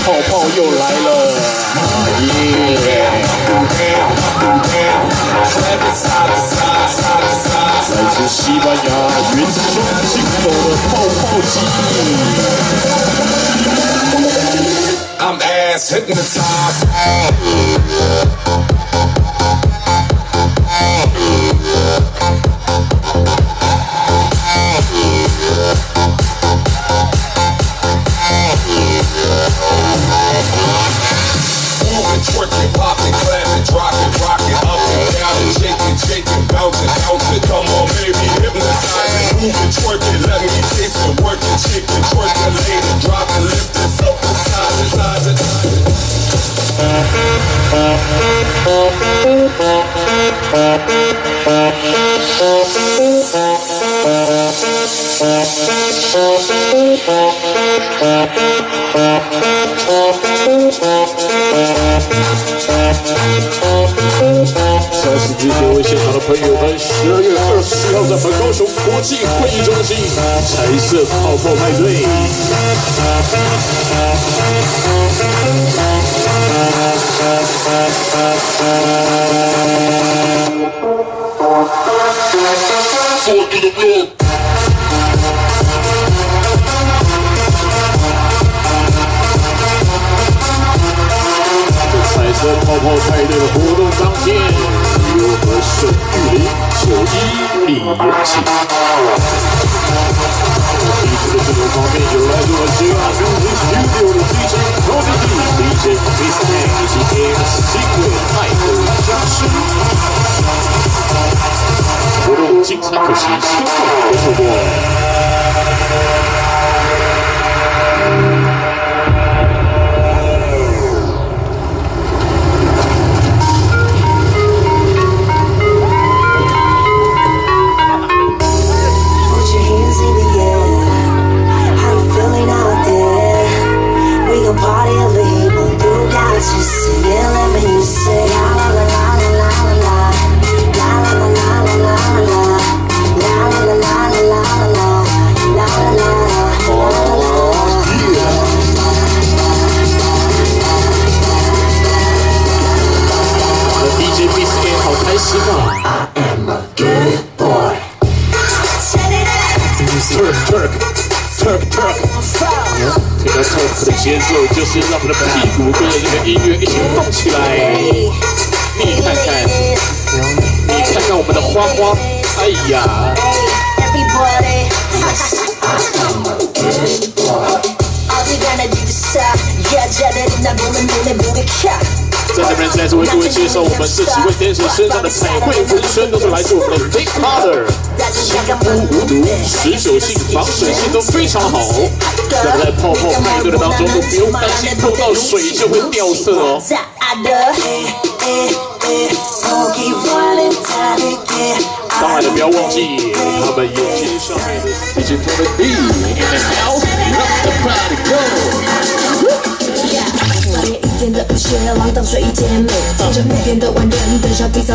泡泡又来了，来自西班牙原生进口的泡泡机。I'm ass hypnotized. Come on, baby, hypnotize it, move it, twerk it, let me taste it, work it, shake it, twerk it, lay it, drop it, lift it, synthesize it, synthesize it. 现场的朋友们，10月24号在高雄国际会议中心彩色泡泡派对。彩色泡泡派对的活动当天。 和沈玉琳、9一、李延庆。艺术的制作方面，有来自我们GR Music Studio 的 DJ Prodigy、DJ Miss Ang 以及 MC Secret 奈何僵尸。活动精彩可惜，千万别错过。 节奏就是让我的屁股跟着这个音乐一起动起来。你看看，你看看我们的花花，哎呀！在这边再次为各位介绍我们这几位 dancer 身上的彩绘纹身，都是来自我们的 Big Mother。 吸风无毒，持久性、防水性都非常好。那在泡泡派对的当中，都不用担心碰到水就会掉色哦。当然了，不要忘记他们眼睛上面的 DJ Prodigy in the house, let the party go。 一天的午夜，浪荡睡一天美，听着每天的万人的小比赛。